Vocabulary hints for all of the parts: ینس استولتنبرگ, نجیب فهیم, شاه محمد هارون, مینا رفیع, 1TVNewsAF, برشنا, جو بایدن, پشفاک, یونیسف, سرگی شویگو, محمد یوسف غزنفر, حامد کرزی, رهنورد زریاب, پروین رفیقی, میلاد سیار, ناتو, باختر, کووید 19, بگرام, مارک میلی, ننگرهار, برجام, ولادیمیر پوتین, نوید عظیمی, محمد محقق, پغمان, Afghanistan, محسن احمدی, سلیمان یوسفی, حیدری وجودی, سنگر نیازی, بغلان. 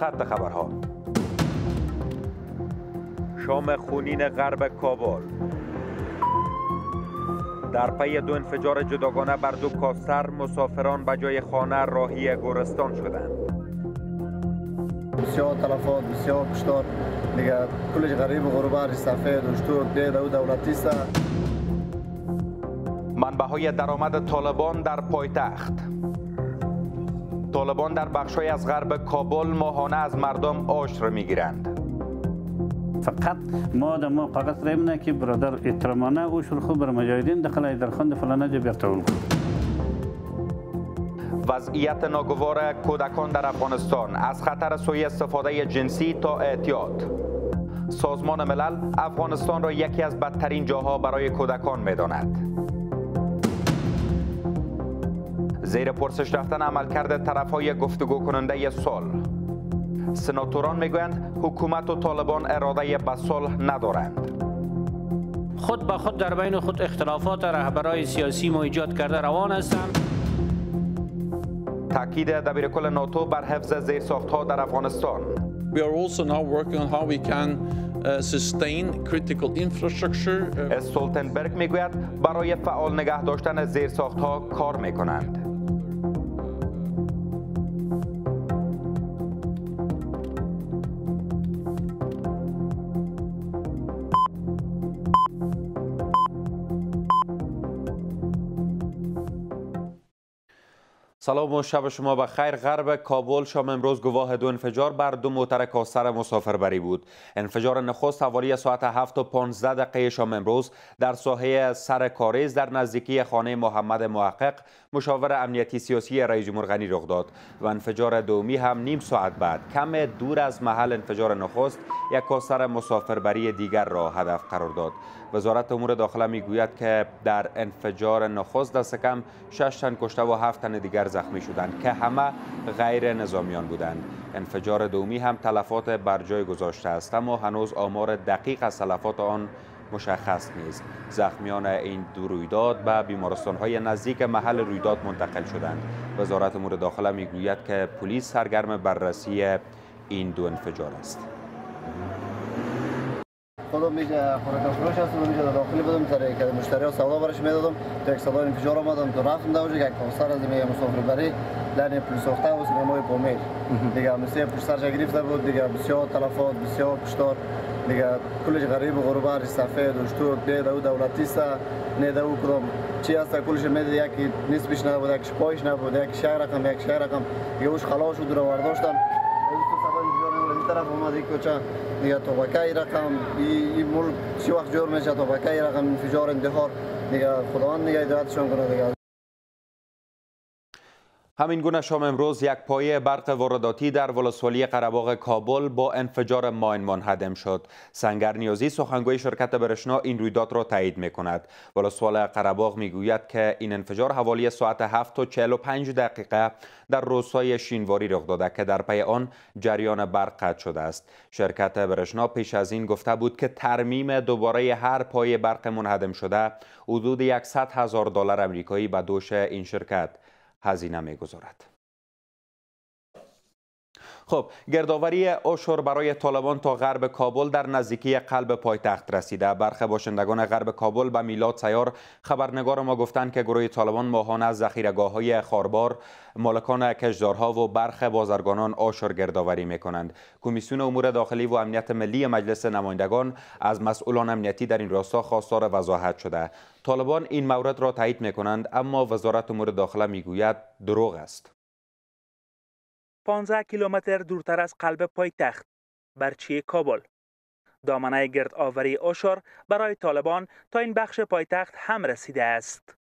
خط خبرها. شام خونین غرب کابل. در پی دو انفجار جداگانه بر دو کاستر، مسافران به جای خانه راهی گورستان شدند. بسیار تلفات، بسیار کشتار دیگه، کلش غریب و غربه رستفه دوشتوک دیده و دولتیسته. منبع‌های درآمد طالبان در پایتخت. طالبان در بخش‌های از غرب کابل ماهانه از مردم عشر می‌گیرند. فقط ما فقط ریم که برادر اترمانه اوشر خوب بر مجاهدین داخل ایدرخند فلانه جا بیرتول. وضعیت ناگوار کودکان در افغانستان، از خطر سوء استفاده جنسی تا اعتیاد. سازمان ملل افغانستان را یکی از بدترین جاها برای کودکان می‌داند. زیر پرسش رفتن عملکرد طرف‌های گفتگو کننده سال. سناتوران میگویند حکومت و طالبان اراده به صلح ندارند. خود به خود در بین خود اختلافات رهبران سیاسی ما ایجاد کرده روان هستند. تاکید دبیرکل ناتو بر حفظ زیرساخت‌ها در افغانستان. We are also now working on how we can sustain critical infrastructure. استولتنبرگ میگوید برای فعال نگه داشتن زیرساخت‌ها کار میکنند. سلام و شب شما بخیر. غرب کابل شام امروز گواه دو انفجار بر دو موتر کاستر مسافربری بود. انفجار نخست حوالی ساعت 7:15 دقیقه شام امروز در ساحه سرکاریز در نزدیکی خانه محمد محقق مشاور امنیتی سیاسی رئیس جمهور غنی رخ داد و انفجار دومی هم نیم ساعت بعد کم دور از محل انفجار نخست یک کاستر مسافربری دیگر را هدف قرار داد. وزارت امور داخله میگوید که در انفجار نخست دست کم 6 تن کشته و 7 تن دیگر زخمی شدند که همه غیر نظامیان بودند. انفجار دومی هم تلفات بر جای گذاشته است اما هنوز آمار دقیق از تلفات آن مشخص نیست. زخمیان این دو رویداد به بیمارستان‌های نزدیک محل رویداد منتقل شدند. وزارت امور داخله میگوید که پلیس سرگرم بررسی این دو انفجار است. خودم میشه خوراک فروش هستم میشه داخلی بودم تا یک مشتری سودا برش میدادم تا یک سودا انفجار آمدم تو رفتم دوجه یک کاستر از میه مسافربری لانی پلیسوخته و سینمای پامیر دیگه مسیه پشتر جا گرفته بود دیگه بسیار تلفات بسیار کشتار دیگه کلش غریب و غربه رستفه دوشتوک دیده و دولتیسته نیده و کدام چی هسته کلش میده یکی نصفش نبود یکیش پایش نبود یکیش شهر رقم یک شهر رقم دیگه اوش خلاص شد رو برداشتم طرف اومد یک کوچه دیگه توبکای رقم این ملک چی وقت جور میشه توبکای رقم انفجار اندهار دیگه خداوند نگه دادشون کنه دیگه. همین گونه شام امروز یک پایه برق وارداتی در ولسوالی قره‌باغ کابل با انفجار ماین منهدم شد. سنگر نیازی سخنگوی شرکت برشنا این رویداد را تایید می‌کند. ولسوال قره‌باغ میگوید که این انفجار حوالی ساعت 7:45 دقیقه در روستای شینواری رخ داده که در پی آن جریان برق قطع شده است. شرکت برشنا پیش از این گفته بود که ترمیم دوباره هر پایه برق منهدم شده حدود 100,000 دلار آمریکایی به دوش این شرکت هزینه می‌گذارد. خب، گردآوری عشر برای طالبان تا غرب کابل در نزدیکی قلب پایتخت رسیده. برخی باشندگان غرب کابل به میلاد سیار خبرنگار ما گفتند که گروه طالبان ماهانه از ذخیره‌گاه‌های خاربار، مالکان کشدارها و برخی بازرگانان عشر گردآوری می‌کنند. کمیسیون امور داخلی و امنیت ملی مجلس نمایندگان از مسئولان امنیتی در این راستا خواستار وضاحت شده. طالبان این مورد را تایید می‌کنند اما وزارت امور داخله می‌گوید دروغ است. 15 کیلومتر دورتر از قلب پایتخت برچی کابل دامنه گردآوری عشر برای طالبان تا این بخش پایتخت هم رسیده است.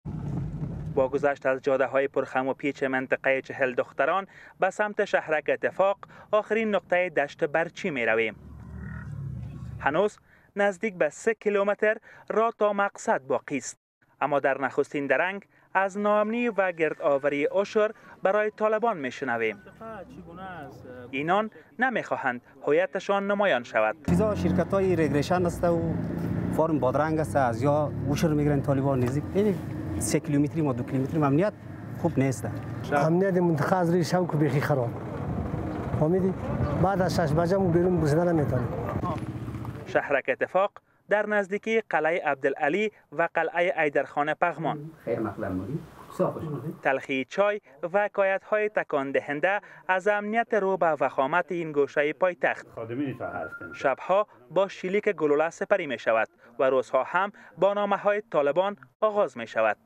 با گذشت از جاده های پرخم و پیچ منطقه 40 دختران به سمت شهرک اتفاق آخرین نقطه دشت برچی می رویم. هنوز نزدیک به 3 کیلومتر راه تا مقصد باقی است اما در نخستین درنگ از ناامنی و گردآوری عشر برای طالبان میشنویم. اینان نمیخواهند هویتشان نمایان شود. چیزا شرکت‌های ریگریشن است و فارم بادرنگ است از یا عشر میگیرن طالبان نزدیک 3 کیلومتری ما 2 کیلومتری امنیت خوب نیست. امنیت منتخب ریشم که بخی خراب. فهمیدی؟ بعد از 6 بجه ما بیرون گذشته نمیتونیم. شهرک اتفاق در نزدیکی قلعه عبدالعلی و قلعه ایدرخان پغمان، تلخی چای و حکایت‌های تکاندهنده از امنیت روبه و خامت این گوشه پایتخت. شبها با شلیک گلوله سپری می شود و روزها هم با نامه‌های طالبان آغاز می شود.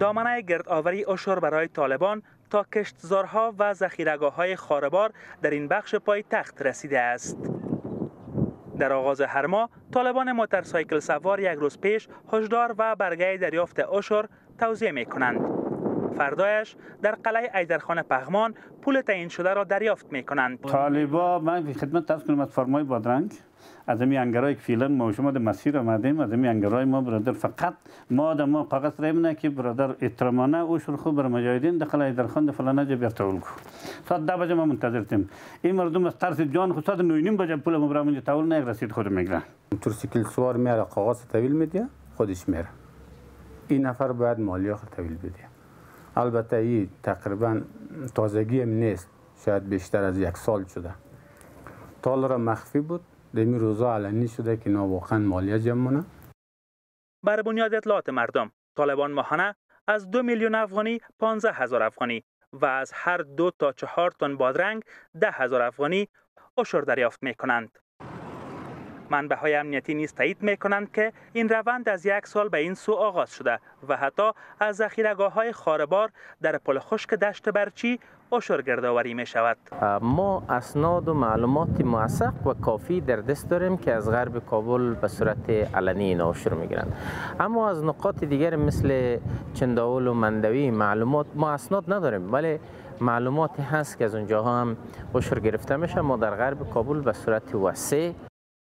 دامنه گردآوری اشور برای طالبان تا کشتزارها و ذخیره‌گاه‌های خاربار در این بخش پایتخت رسیده است. در آغاز هر ماه طالبان موتورسایکل سوار یک روز پیش هشدار و برگه دریافت اشور توزیع می کنند. فردایش در قلعه ایدرخان پغمان پول تعیین شده را دریافت می کنند. طالبا من خدمت عرض کنم از فرمای بادرنگ از این انگرایی که فعلا ما شما در مسیر آمدیم، از این انگرای ما برادر فقط ما در ما قاقص ریم که برادر احترامانه اوشر خوب بر مجاهدین در قلعه ایدرخان در فلان جا بیرتاول کو ساعت 10 بجه ما منتظرتیم. این مردم از ترس جان خود ساعت 9:30 بجه پول ما برامون تاول نه رسید خود میگیرن. موتورسیکل سوار میاره قاقص طویل میده خودش میره. این نفر باید مالیات طویل بده. البته این تقریبا تازگی هم نیست، شاید بیشتر از یک سال شده. تال را مخفی بود، دمی روزا علنی شده که واقعا مالیات جمع مونه. بر بنیاد اطلاعات مردم، طالبان ماهانه از 2 میلیون افغانی 15,000 افغانی و از هر 2 تا 4 تن بادرنگ 10,000 افغانی اشور دریافت می کنند. منبع‌های امنیتی نیز تایید می‌کنند که این روند از یک سال به این سو آغاز شده و حتی از ذخیره‌گاه‌های خاربار در پل خشک دشت برچی اشور گردآوری می‌شود. ما اسناد و معلومات موثق و کافی در دست داریم که از غرب کابل به صورت علنی این اشور می‌گیرند، اما از نقاط دیگر مثل چنداول و مندوی معلومات ما اسناد نداریم، ولی معلوماتی هست که از اونجاها هم اشور گرفته میشه. ما در غرب کابل به صورت وسیع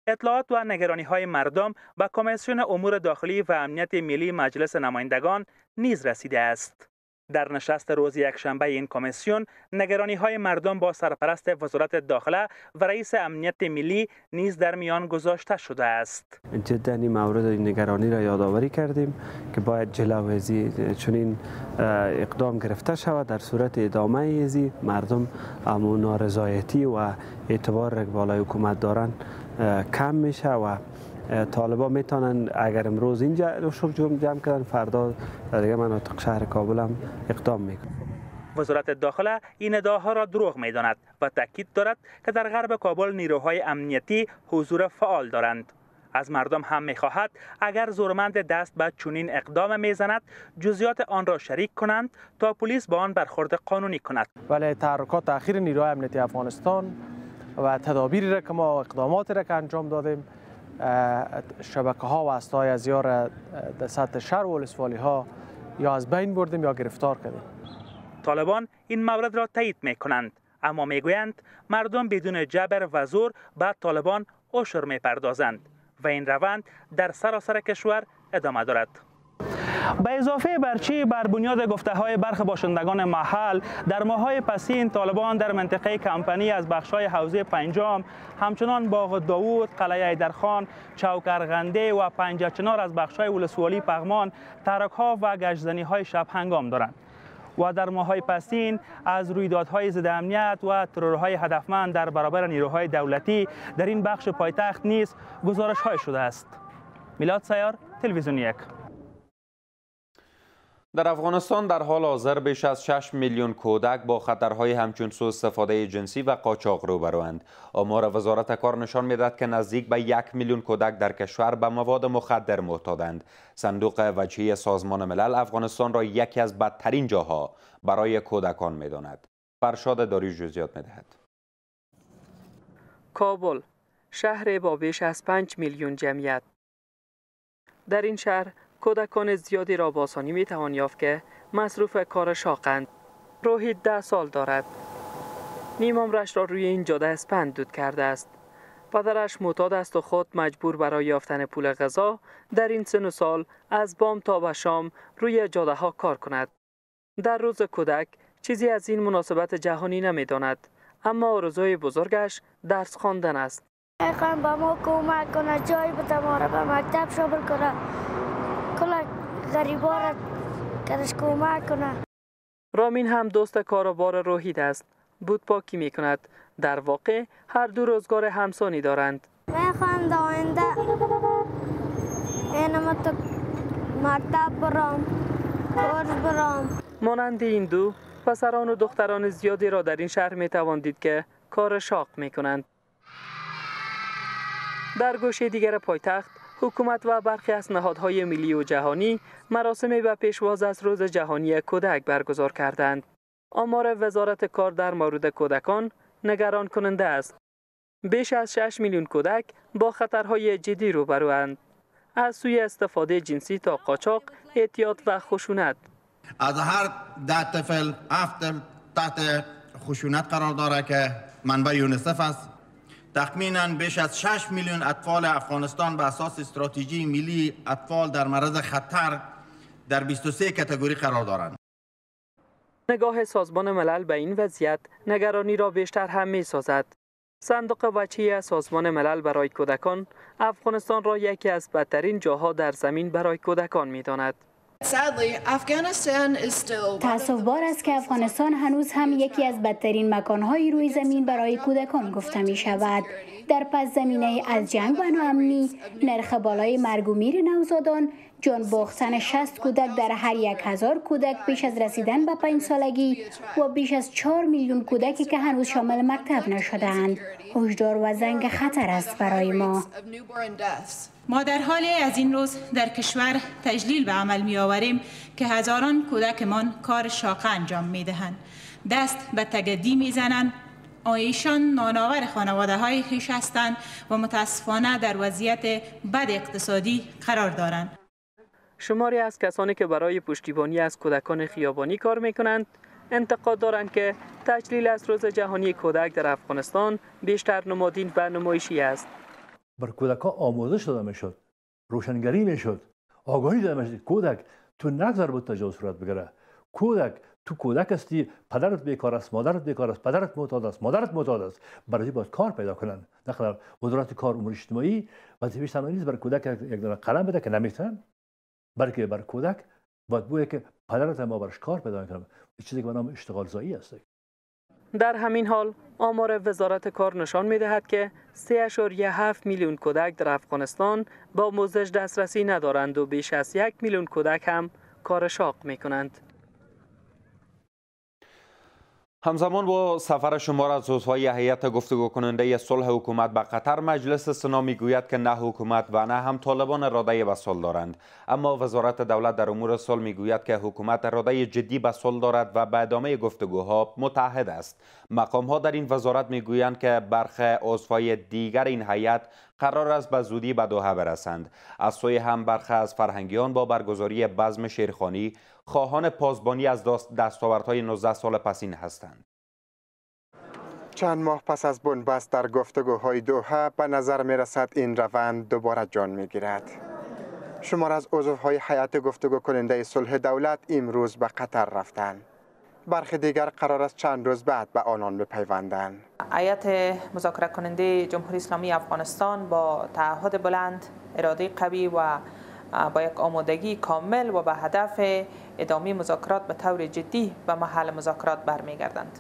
اطلاعات و نگرانی‌های مردم به کمیسیون امور داخلی و امنیت ملی مجلس نمایندگان نیز رسیده است. در نشست روز یکشنبه این کمیسیون، نگرانی‌های مردم با سرپرست وزارت داخله و رئیس امنیت ملی نیز در میان گذاشته شده است. جدا این مورد نگرانی را یادآوری کردیم که باید جلوه‌زی چنین اقدام گرفته شود. در صورت ادامه این مردم اما نارضایتی و اعتبار رگ بالای حکومت دارند کم میشه و طالبان میتونن اگر امروز اینجا اشور جمع کردن فردا دیگه مناطق شهر کابل هم اقدام میکنن. وزارت داخله این ادعاها را دروغ میداند و تاکید دارد که در غرب کابل نیروهای امنیتی حضور فعال دارند. از مردم هم میخواهد اگر زورمند دست به چنین اقدام میزند جزئیات آن را شریک کنند تا پلیس با آن برخورد قانونی کند. ولی تحرکات اخیر نیروهای امنیتی افغانستان و تدابیری را که ما اقداماتی را که انجام دادیم، شبکه ها و اسلحه از یار در سطح شهر و ولسوالی ها یا از بین بردیم یا گرفتار کردیم. طالبان این مورد را تایید می کنند، اما می گویند مردم بدون جبر و زور به طالبان اشور می پردازند و این روند در سراسر کشور ادامه دارد. به اضافه برچی بر بنیاد گفته‌های برخی باشندگان محل در ماه‌های پسین طالبان در منطقه کمپنی از بخش‌های حوزه پنجم همچنان باغ داوود، قلعه ایدرخان، چوکرغنده و پنجه چنار از بخش‌های ولسوالی پغمان ترک‌ها و گشت‌زنی‌های شب هنگام دارند و در ماه‌های پسین از رویدادهای ضد امنیت و ترورهای هدفمند در برابر نیروهای دولتی در این بخش پایتخت نیز گزارش‌های شده است. میلاد سیار، تلویزیون یک. در افغانستان در حال حاضر بیش از 6 میلیون کودک با خطرهای همچون سوء استفاده جنسی و قاچاق روبروند. آمار وزارت کار نشان می‌دهد که نزدیک به 1 میلیون کودک در کشور به مواد مخدر معتادند. صندوق وجهی سازمان ملل افغانستان را یکی از بدترین جاها برای کودکان می‌داند. فرشاد داری جزئیات می‌دهد. کابل، شهر با بیش از 5 میلیون جمعیت. در این شهر کودکان زیادی را باسانی می توان یافت که مصروف کار شاقند. روحی 10 سال دارد. نیم عمرش را روی این جاده اسپند دود کرده است. پدرش معتاد است و خود مجبور برای یافتن پول غذا در این سن و سال از بام تا به شام روی جاده ها کار کند. در روز کودک چیزی از این مناسبت جهانی نمی داند، اما آرزوی بزرگش درس خواندن است. میخوام با ما کمک کنه، جایی بده ما را به مکتب شامل کنه. رامین هم دوست کاروبار روحید است بود پاکی می کند. در واقع هر دو روزگار همسانی دارند. من خواهم داینده اینم تو مکتب برام، کورس برام. مانند این دو پسران و دختران زیادی را در این شهر می توان دید که کار شاق می کنند. در گوشه دیگر پایتخت حکومت و برخی از نهادهای ملی و جهانی مراسمی به پیشواز از روز جهانی کودک برگزار کردند. آمار وزارت کار در مورد کودکان نگران کننده است. بیش از 6 میلیون کودک با خطرهای جدی روبروند، از سوی استفاده جنسی تا قاچاق، اعتیاد و خشونت. از هر 10 طفل 7 تحت خشونت قرار دارد که منبع یونیسف است. تخمینا بیش از 6 میلیون اطفال افغانستان به اساس استراتژی ملی اطفال در معرض خطر در 23 کاتگوری قرار دارند. نگاه سازمان ملل به این وضعیت نگرانی را بیشتر هم می‌سازد. صندوق وجهی سازمان ملل برای کودکان افغانستان را یکی از بدترین جاها در زمین برای کودکان می‌داند. تأسف‌بار است که افغانستان هنوز هم یکی از بدترین مکان‌های روی زمین برای کودکان گفته می‌شود. در پس زمینه از جنگ و ناامنی، نرخ بالای مرگ و میر نوزادان، جان باختن 60 کودک در هر 1000 کودک پیش از رسیدن به 5 سالگی و بیش از 4 میلیون کودکی که هنوز شامل مکتب نشده‌اند، هشدار و زنگ خطر است برای ما. ما در حال از این روز در کشور تجلیل به عمل می آوریم که هزاران کودکمان کار شاقه انجام می دهند، دست به تگدی می زنند. ایشان نانآور خانواده های خویش هستند و متاسفانه در وضعیت بد اقتصادی قرار دارند. شماری از کسانی که برای پشتیبانی از کودکان خیابانی کار می کنند انتقاد دارند که تجلیل از روز جهانی کودک در افغانستان بیشتر نمادین و نمایشی است. بر کودکان آموزش داده میشد، روشنگری میشد، آگاهی داده میشد. کودک تو نگذار بود تجاوز صورت بگیره. کودک تو کودک هستی، پدرت بیکار است، مادرت بیکار است، پدرت معتاد است، مادرت معتاد است. برای باید کار پیدا کنند. داخل وزارت کار امور اجتماعی وظیفه شان نیست بر کودک یک دونه قلم بده که نمیتونن، بلکه بر کودک باید بوده که پدرت هم برش کار پیدا کنه. چیزی که به نام اشتغال زایی است. در همین حال آمار وزارت کار نشان می‌دهد که 3.7 میلیون کودک در افغانستان به آموزش دسترسی ندارند و بیش از 1 میلیون کودک هم کار شاق می‌کنند. همزمان با سفر شمار از عضوهای هیئت گفتگو کننده صلح حکومت به قطر، مجلس سنا میگوید که نه حکومت و نه هم طالبان اراده به صلح دارند، اما وزارت دولت در امور صلح میگوید که حکومت اراده جدی به صلح دارد و به ادامه گفتگوها متعهد است. مقام ها در این وزارت میگویند که برخی عضوهای دیگر این هیئت قرار است به زودی به دوحه برسند. از سوی هم برخی از فرهنگیان با برگزاری بزم شیرخوانی خواهان پاسبانی از دستاوردهای 19 سال پسین هستند. چند ماه پس از بنبست در گفتگوهای دوحه به نظر می رسد این روند دوباره جان می گیرد. شمار از عضوهای هیئت گفتگو کننده صلح دولت امروز به قطر رفتند. برخی دیگر قرار است چند روز بعد به آنان بپیوندند. هیئت مذاکره کننده جمهوری اسلامی افغانستان با تعهد بلند، اراده قوی و با یک آمادگی کامل و به هدف ادامه مذاکرات به طور جدی به محل مذاکرات برمیگردند.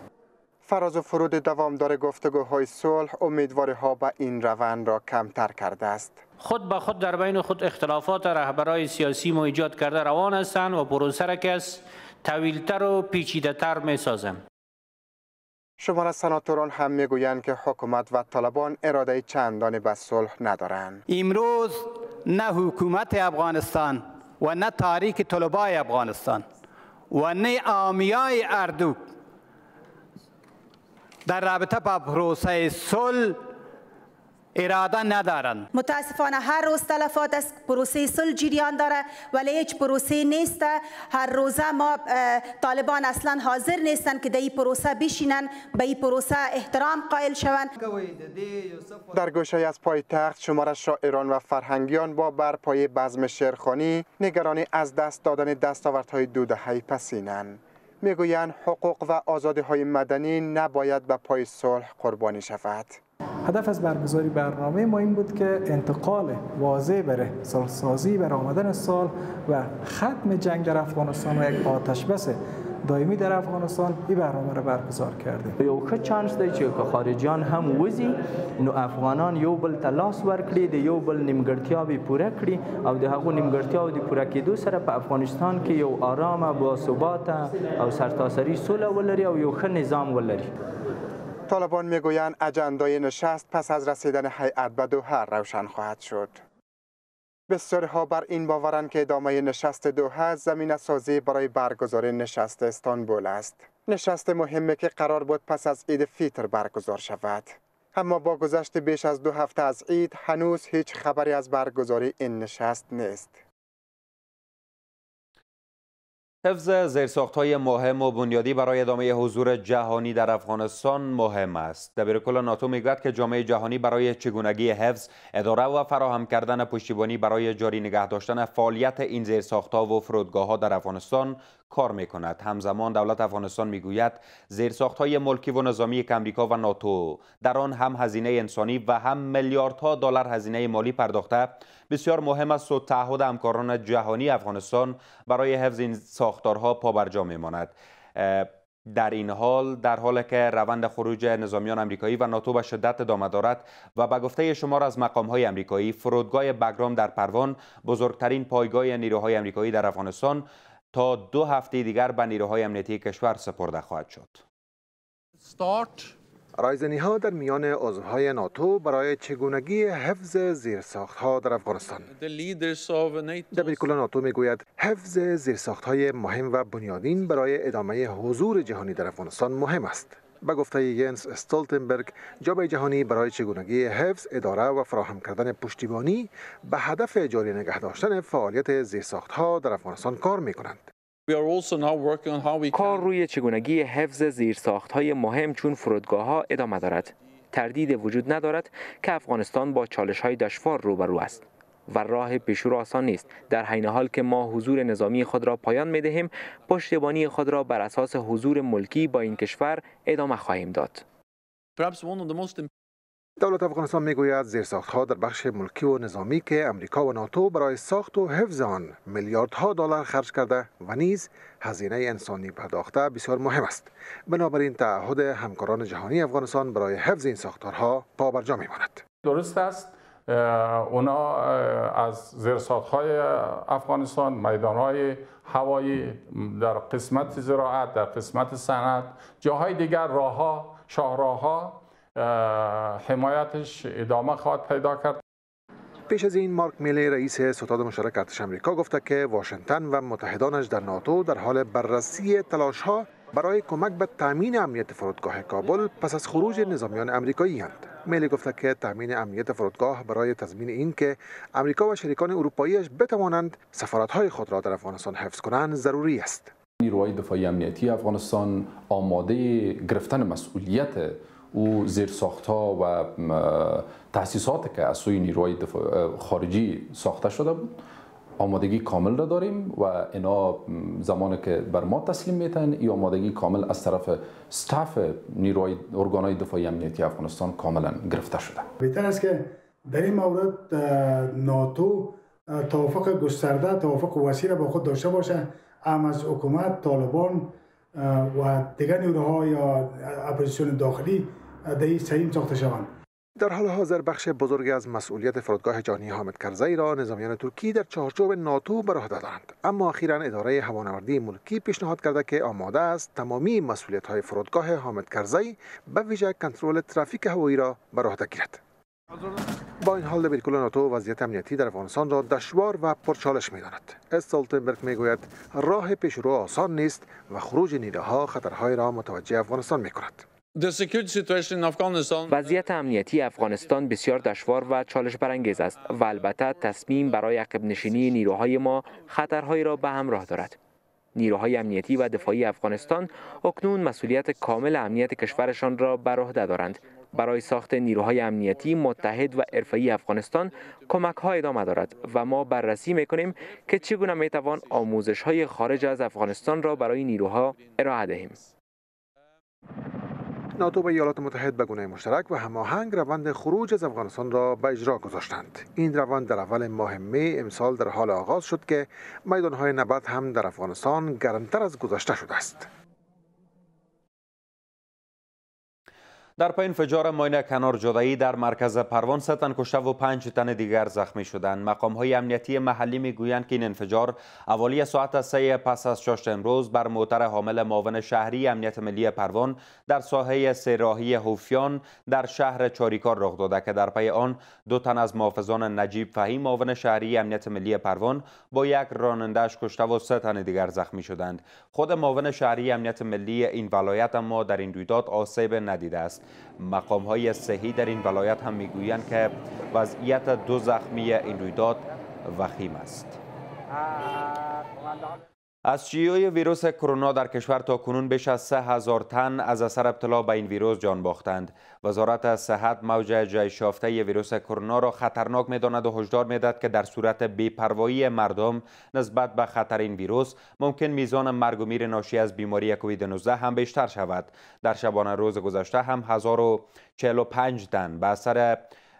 فراز و فرود دوامدار گفتگوهای صلح امیدواری‌ها به این روند را کمتر کرده است. خود به خود در بین خود اختلافات رهبرای سیاسی ما ایجاد کرده روان هستند و پروسه را کس طویلتر و پیچیده‌تر می‌سازند. شمار از سناتوران هم میگویند که حکومت و طالبان اراده چندانی به صلح ندارند. امروز نه حکومت افغانستان و نه تحریک طلبای افغانستان و نه عامیای اردو در رابطه با پروسه صلح اراده ندارند. متاسفانه هر روز تلفات از پروسه صلح جریان داره ولی هیچ پروسه نیست. هر روزه ما طالبان اصلا حاضر نیستند که در این پروسه بشینن، به این پروسه احترام قائل شوند. در گوشه از پایتخت شمار شاعران و فرهنگیان با برپای بزم شعرخوانی نگرانی از دست دادن دستاوردهای دو دهه پسینند. میگویند حقوق و آزادی‌های مدنی نباید به پای صلح قربانی شود. هدف از برگزاری برنامه ما این بود که انتقال واضح بر صلح‌سازی، بر آمدن صلح و ختم جنگ در افغانستان و یک آتش‌بس دائمی در افغانستان این برنامه را برگزار کردیم. یو ښه چانس دی چې که خارجیان هم وځي نو افغانان یو بل ته لاس ورکړي، د یو بل نیمګړتیاوې پوره کړي او د هغو نیمګړتیاوو د پوره کېدو سره په افغانستان کې یو آرامه باثباته او سرتاسري سوله ولري او یو ښه نظام ولري. طالبان میگویند اجندای نشست پس از رسیدن هیئت به دوحه روشن خواهد شد. بسیارها بر این باورند که ادامه نشست دوحه زمینه سازی برای برگزاری نشست استانبول است. نشست مهمی که قرار بود پس از عید فیتر برگزار شود. اما با گذشت بیش از 2 هفته از عید هنوز هیچ خبری از برگزاری این نشست نیست. حفظ زیرساخت‌های مهم و بنیادی برای ادامه حضور جهانی در افغانستان مهم است. دبیرکل ناتو میگوید که جامعه جهانی برای چگونگی حفظ، اداره و فراهم کردن پشتیبانی برای جاری نگه داشتن فعالیت این زیرساخت‌ها و فرودگاه‌ها در افغانستان کار میکند. همزمان دولت افغانستان میگوید زیرساخت‌های ملکی و نظامی که آمریکا و ناتو در آن هم هزینه انسانی و هم میلیاردها دلار هزینه مالی پرداخته بسیار مهم است و تعهد همکاران جهانی افغانستان برای حفظ این ساختارها پابرجا میماند. در این حال در حالی که روند خروج نظامیان آمریکایی و ناتو به شدت ادامه دارد و به گفته شمار از مقام‌های آمریکایی فرودگاه بگرام در پروان بزرگترین پایگاه نیروهای آمریکایی در افغانستان تا 2 هفته دیگر به نیروهای امنیتی کشور سپرده خواهد شد. رایزنی‌ها در میان عضوهای ناتو برای چگونگی حفظ زیرساخت‌ها در افغانستان. دبیرکل ناتو میگوید حفظ زیرساخت‌های مهم و بنیادین برای ادامه حضور جهانی در افغانستان مهم است. به گفته ینس استولتنبرگ، جامعه جهانی برای چگونگی حفظ، اداره و فراهم کردن پشتیبانی به هدف جاری نگه داشتن فعالیت زیرساخت‌ها در افغانستان کار می‌کنند. کار روی چگونگی حفظ زیرساخت‌های مهم چون فرودگاه‌ها ادامه دارد. تردید وجود ندارد که افغانستان با چالش‌های دشوار روبرو است و راه پیش رو آسان نیست. در عین حال که ما حضور نظامی خود را پایان می‌دهیم، پشتیبانی خود را بر اساس حضور ملکی با این کشور ادامه خواهیم داد. دولت افغانستان میگوید زیرساخت‌ها در بخش ملکی و نظامی که آمریکا و ناتو برای ساخت و حفظ آن میلیاردها دلار خرج کرده و نیز هزینه انسانی پرداخته بسیار مهم است. بنابراین تعهد همکاران جهانی افغانستان برای حفظ این ساختارها پابرجا میماند. درست است، اونا از زیرساخت‌های افغانستان، میدان‌های هوایی، در قسمت زراعت، در قسمت صنعت، جاهای دیگر، راه‌ها، شاهراه‌ها حمایتش ادامه خواهد پیدا کرد. پیش از این مارک میلی رئیس ستاد مشترک ارتش آمریکا گفته که واشنگتن و متحدانش در ناتو در حال بررسی تلاش‌ها برای کمک به تامین امنیت فرودگاه کابل پس از خروج نظامیان آمریکایی هستند. میلی گفته که تامین امنیت فرودگاه برای تضمین این که آمریکا و شریکان اروپاییش بتوانند سفارت‌های خود را در افغانستان حفظ کنند ضروری است. نیروهای دفاعی امنیتی افغانستان آماده گرفتن مسئولیت او زیرساخت‌ها و تأسیسات که از سوی نیروهای خارجی ساخته شده بود آمادگی کامل را داریم و اینا زمانی که بر ما تسلیم میتن این آمادگی کامل از طرف استاف نیروهای ارگان‌های دفاعی امنیتی افغانستان کاملا گرفته شده. بهتر است که در این مورد ناتو توافق گسترده، توافق وسیع با خود داشته باشه، هم از حکومت، طالبان و دیگر نیروهای یا اپوزیسیون داخلی دهی سعیم ساخته شوند. در حال حاضر بخش بزرگی از مسئولیت فرودگاه جانی حامد کرزی را نظامیان ترکی در چارچوب ناتو بر عهده دارند، اما اخیراً اداره هوانوردی ملکی پیشنهاد کرده که آماده است تمامی مسئولیت‌های فرودگاه حامد کرزی به ویژه کنترل ترافیک هوایی را بر عهده گیرد. با این حال دبیرکل ناتو وضعیت امنیتی در افغانستان را دشوار و پرچالش می‌داند. استولتنبرگ میگوید راه پیشرو آسان نیست و خروج نیروها خطرهای را متوجه افغانستان می‌کند. وضعیت امنیتی افغانستان بسیار دشوار و چالش برانگیز است و البته تصمیم برای عقب نشینی نیروهای ما خطرهایی را به همراه دارد. نیروهای امنیتی و دفاعی افغانستان اکنون مسئولیت کامل امنیت کشورشان را بر عهده دارند. برای ساخت نیروهای امنیتی متحد و حرفه‌ای افغانستان کمک‌ها ادامه دارد و ما بررسی می‌کنیم که چگونه می‌توان آموزش‌های خارج از افغانستان را برای نیروها ارائه دهیم. ناتو و ایالات متحد به گونه مشترک و هماهنگ روند خروج از افغانستان را به اجرا گذاشتند. این روند در اول ماه می امسال در حال آغاز شد که میدانهای نبرد هم در افغانستان گرمتر از گذشته شده است. در پای انفجار ماین کنار جدایی در مرکز پروان 3 تن کشته و 5 تن دیگر زخمی شدند. مقام‌های امنیتی محلی میگویند که این انفجار حوالی ساعت 3 پس از 6 امروز بر موتر حامل معاون شهری امنیت ملی پروان در ساحه سراهی هوفیان در شهر چاریکار رخ داده که در پای آن 2 تن از محافظان نجیب فهیم معاون شهری امنیت ملی پروان با یک راننده‌اش کشته و 3 تن دیگر زخمی شدند. خود معاون شهری امنیت ملی این ولایت اما در این رویداد آسیب ندیده است. مقام‌های صحی در این ولایت هم میگویند که وضعیت 2 زخمی این رویداد وخیم است. از شیوع ویروس کرونا در کشور تاکنون بیش از 3000 تن از اثر ابتلا به این ویروس جان باختند. وزارت صحت موج جایشافته ویروس کرونا را خطرناک می‌داند و هشدار می‌دهد که در صورت بی‌پروایی مردم نسبت به خطر این ویروس ممکن میزان مرگ و میر ناشی از بیماری کووید 19 هم بیشتر شود. در شبانه روز گذشته هم 1045 تن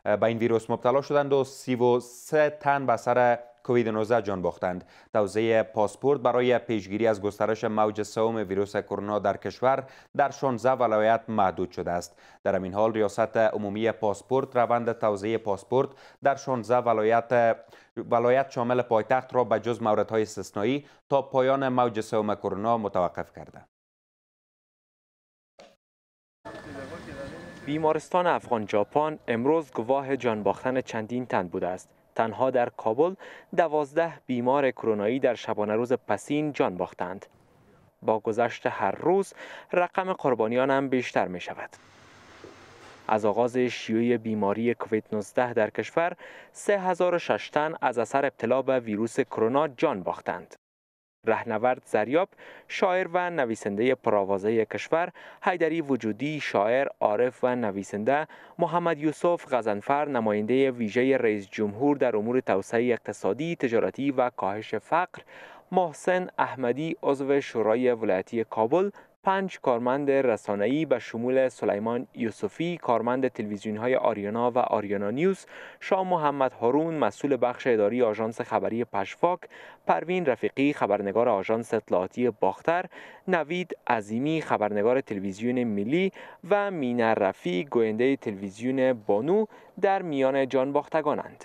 به این ویروس مبتلا شدند و 33 تن به اثر کووید 19 جان باختند. توزیع پاسپورت برای پیشگیری از گسترش موج سوم ویروس کرونا در کشور در 16 ولایت محدود شده است. در همین حال ریاست عمومی پاسپورت روند توزیع پاسپورت در 16 ولایت شامل پایتخت را به جز موردهای استثنایی تا پایان موج سوم کرونا متوقف کرده. بیمارستان افغان جاپان امروز گواه جان باختن چندین تن بوده است. تنها در کابل 12 بیمار کرونایی در شبانه روز پسین جان باختند. با گذشت هر روز رقم قربانیان هم بیشتر می شود. از آغاز شیوع بیماری کووید 19 در کشور 3006 تن از اثر ابتلا به ویروس کرونا جان باختند. رهنورد زریاب شاعر و نویسنده پرآوازه کشور، حیدری وجودی شاعر عارف و نویسنده، محمد یوسف غزنفر نماینده ویژه رئیس جمهور در امور توسعه اقتصادی، تجارتی و کاهش فقر، محسن احمدی عضو شورای ولایتی کابل، 5 کارمند رسانه‌ای به شمول سلیمان یوسفی کارمند تلویزیون‌های آریانا و آریانا نیوز، شاه محمد هارون مسئول بخش اداری آژانس خبری پشفاک، پروین رفیقی خبرنگار آژانس اطلاعاتی باختر، نوید عظیمی خبرنگار تلویزیون ملی و مینا رفیع گوینده تلویزیون بانو در میان جان باختگانند.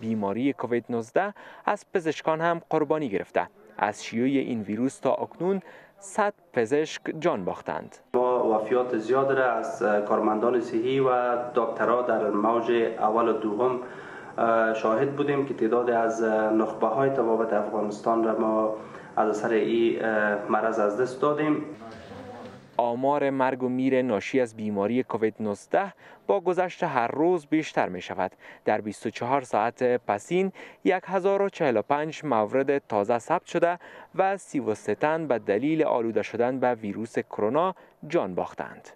بیماری کووید 19 از پزشکان هم قربانی گرفته. از شیوع این ویروس تا اکنون 100 پزشک جان باختند. ما وفیات زیاد را از کارمندان صحی و دکترها در موج اول و دوم شاهد بودیم که تعداد از نخبه های طبابت افغانستان را ما از اثر این مرض از دست دادیم. آمار مرگ و میر ناشی از بیماری کووید 19 با گذشت هر روز بیشتر می شود. در 24 ساعت پسین 1045 مورد تازه ثبت شده و 33 تن به دلیل آلوده شدن به ویروس کرونا جان باختند.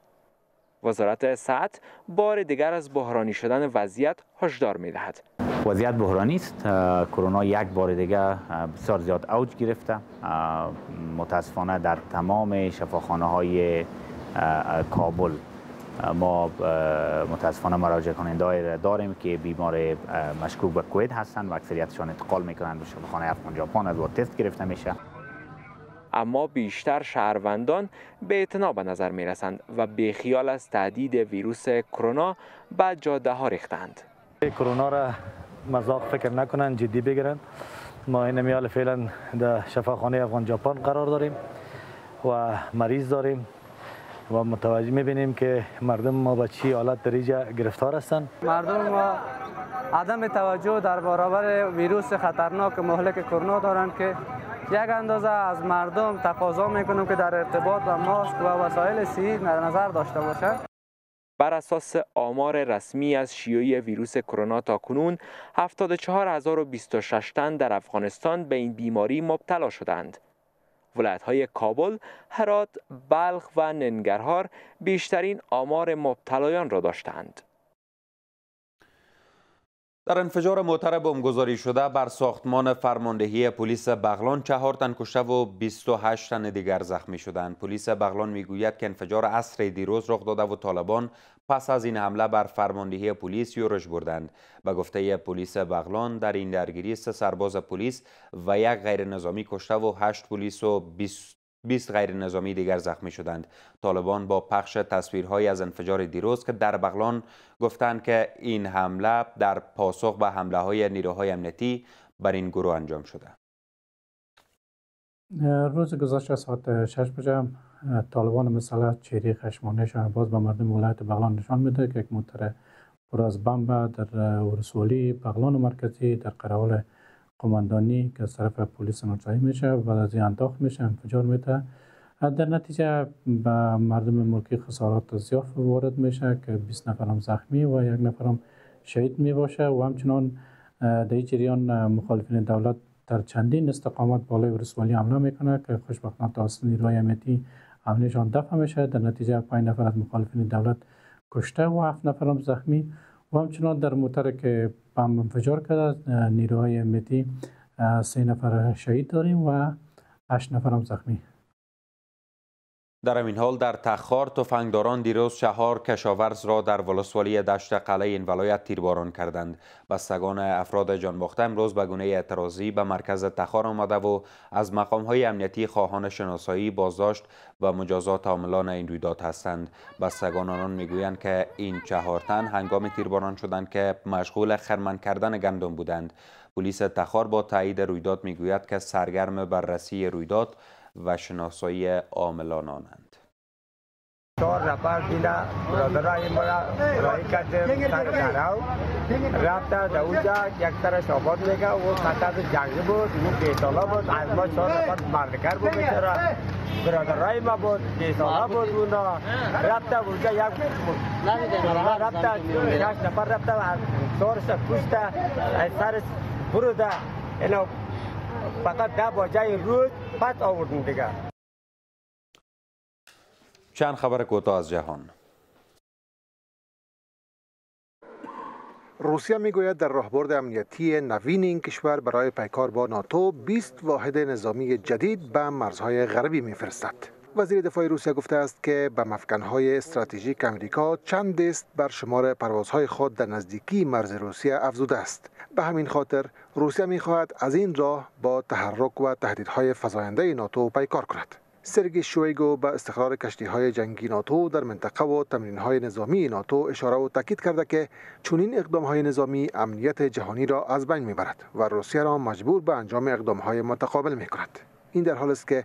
وزارت صحت بار دیگر از بحرانی شدن وضعیت هشدار می دهد. وضعیت بحرانی است. کرونا یک بار دیگر بسیار زیاد اوج گرفته. متاسفانه در تمام شفاخانه های کابل ما متاسفانه مراجع کننده‌ای را داریم که بیمار مشکوک به کووید هستند و اکثریتشان انتقال میکنند به شفاخانه افغان ژاپن از تست گرفته میشه. اما بیشتر شهروندان به اعتنا به نظر می رسند و بی خیال از تهدید ویروس کرونا به جاده ها ریختند. کرونا را مذاق فکر نکنند، جدی بگیرند. ما این میال فعلا در شفاخانه افغان ژاپن قرار داریم و مریض داریم و متوجه میبینیم که مردم ما به چی حالت دریجه گرفتار هستند. مردم ما عدم توجه در برابر ویروس خطرناک مهلک کرونا دارند که یک اندازه از مردم تقاضا میکنم که در ارتباط با ماسک و وسایل صحی در نظر داشته باشند. بر اساس آمار رسمی از شیوع ویروس کرونا تاکنون 74026 تن در افغانستان به این بیماری مبتلا شدند. ولایت‌های کابل، هرات، بلخ و ننگرهار بیشترین آمار مبتلایان را داشتند. در انفجار موتر بمبگذاری شده بر ساختمان فرماندهی پلیس بغلان 4 تن کشته و 28 تن دیگر زخمی شدند. پلیس بغلان میگوید که انفجار عصر دیروز رخ داده و طالبان پس از این حمله بر فرماندهی پلیس یورش بردند. به گفته پلیس بغلان در این درگیری 3 سرباز پلیس و 1 غیر نظامی کشته و 8 پلیس و 20 غیر نظامی دیگر زخمی شدند. طالبان با پخش تصویرهایی از انفجار دیروز که در بغلان گفتند که این حمله در پاسخ به حمله‌های نیروهای امنیتی بر این گروه انجام شده. روز گذشته ساعت 6 بجه طالبان مسلح چهره خشمانه‌شان باز به مردم ولایت بغلان نشان میده که یک موتر پر از بمب در ورسولی بغلان و مرکزی در قراول قماندانی که از طرف پلیس ناچاری میشه و از این انداخت میشه، انفجار میده. در نتیجه به مردم ملکی خسارات زیاف وارد میشه که 20 نفرم زخمی و 1 نفرم شهید میباشه و همچنان در این جریان مخالفین دولت در چندین استقامت بالای ورسوالی حمله میکنه که خوشبختانه توسط نیروهای امنیتی حملهشان دفع میشه. در نتیجه 5 نفر از مخالفین دولت کشته و 7 نفرم زخمی و همچنان در موتر که بم انفجار کرده نیروهای امنیتی 3 نفر شهید داریم و 8 نفر هم زخمی. در همین حال در تخار تفنگداران دیروز 4 کشاورز را در ولسوالی دشت قلعه این ولایت تیرباران کردند. بستگان افراد جانباخته امروز به گونه اعتراضی به مرکز تخار آمده و از مقام‌های امنیتی خواهان شناسایی، بازداشت و مجازات عاملان این رویداد هستند. بستگان آنان میگویند که این 4 تن هنگام تیرباران شدند که مشغول خرمن کردن گندم بودند. پلیس تخار با تایید رویداد میگوید که سرگرم بررسی رویداد و شناسایی عاملان آنند. 4 نفر دینا برادرای ما رای کردیم تنگناراو رفته در اونجا یک طرح شابات میگه و خطر جنگی بود و بیتالا بود. از ما 4 نفر مردکر بود میترم برادرای ما بود بیتالا بود اونا رفته اونجا یک رفته 8 نفر رفته و سورش کشته از سرش بروده اینا فقط ده با جای رود پت آوردن دیگر. چند خبر کوتاه از جهان. روسیه میگوید در راهبرد امنیتی نوین این کشور برای پیکار با ناتو 20 واحد نظامی جدید به مرزهای غربی میفرستد. وزیر دفاع روسیه گفته است که به مفکنهای استراتژیک امریکا چند دست بر شمار پروازهای خود در نزدیکی مرز روسیه افزوده است. به همین خاطر روسیه می‌خواهد از این راه با تحرک و تهدیدهای فزاینده ناتو پیکار کند. سرگی شویگو به استقرار کشتی‌های جنگی ناتو در منطقه و تمرین‌های نظامی ناتو اشاره و تاکید کرده که چنین اقدام‌های نظامی امنیت جهانی را از بین می‌برد و روسیه را مجبور به انجام اقدام‌های متقابل می‌کند. این در حالی است که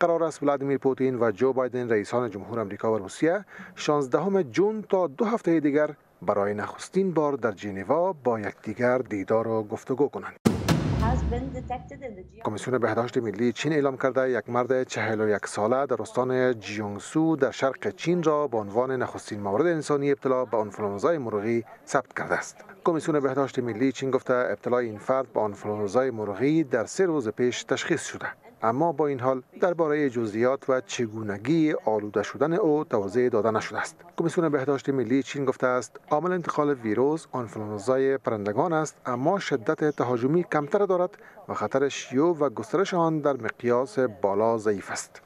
قرار است ولادیمیر پوتین و جو بایدن رئیسان جمهور آمریکا و روسیه 16 جون تا 2 هفته دیگر برای نخستین بار در ژنوا با یکدیگر دیدار و گفتگو کنند. کمیسیون بهداشت ملی چین اعلام کرده یک مرد 41 ساله در استان جیانگسو در شرق چین را به عنوان نخستین مورد انسانی ابتلا به آنفولانزای مرغی ثبت کرده است. کمیسیون بهداشت ملی چین گفته ابتلای این فرد به آنفولانزای مرغی در 3 روز پیش تشخیص شده، اما با این حال درباره جزئیات و چگونگی آلوده شدن او توضیح داده نشده است. کمیسیون بهداشت ملی چین گفته است عامل انتقال ویروس آنفولانزای پرندگان است، اما شدت تهاجمی کمتر دارد و خطر شیوع و گسترش آن در مقیاس بالا ضعیف است.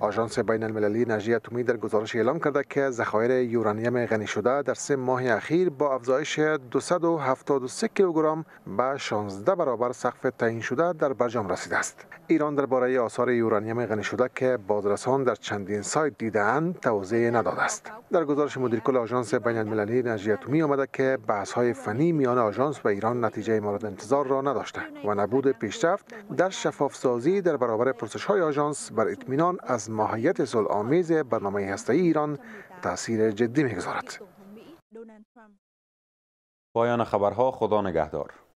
آژانس بین المللی انرژی اتمی در گزارش اعلام کرده که ذخایر یورانیم غنی شده در 3 ماه اخیر با افزایش 273 کیلوگرم به 16 برابر سقف تعیین شده در برجام رسیده است. ایران درباره آثار یورانیم غنی شده که بازرسان در چندین سایت دیده‌اند توضیح نداده است. در گزارش مدیرکل آژانس بین المللی انرژی اتمی آمده که بحث‌های فنی میان آژانس و ایران نتیجه مورد انتظار را نداشته و نبود پیشرفت در شفاف‌سازی در برابر پرسش‌های آژانس بر اطمینان از ماهیت صلح‌آمیز برنامه هسته‌ای ایران تأثیر جدی می‌گذارد. پایان خبرها، خدا نگهدار.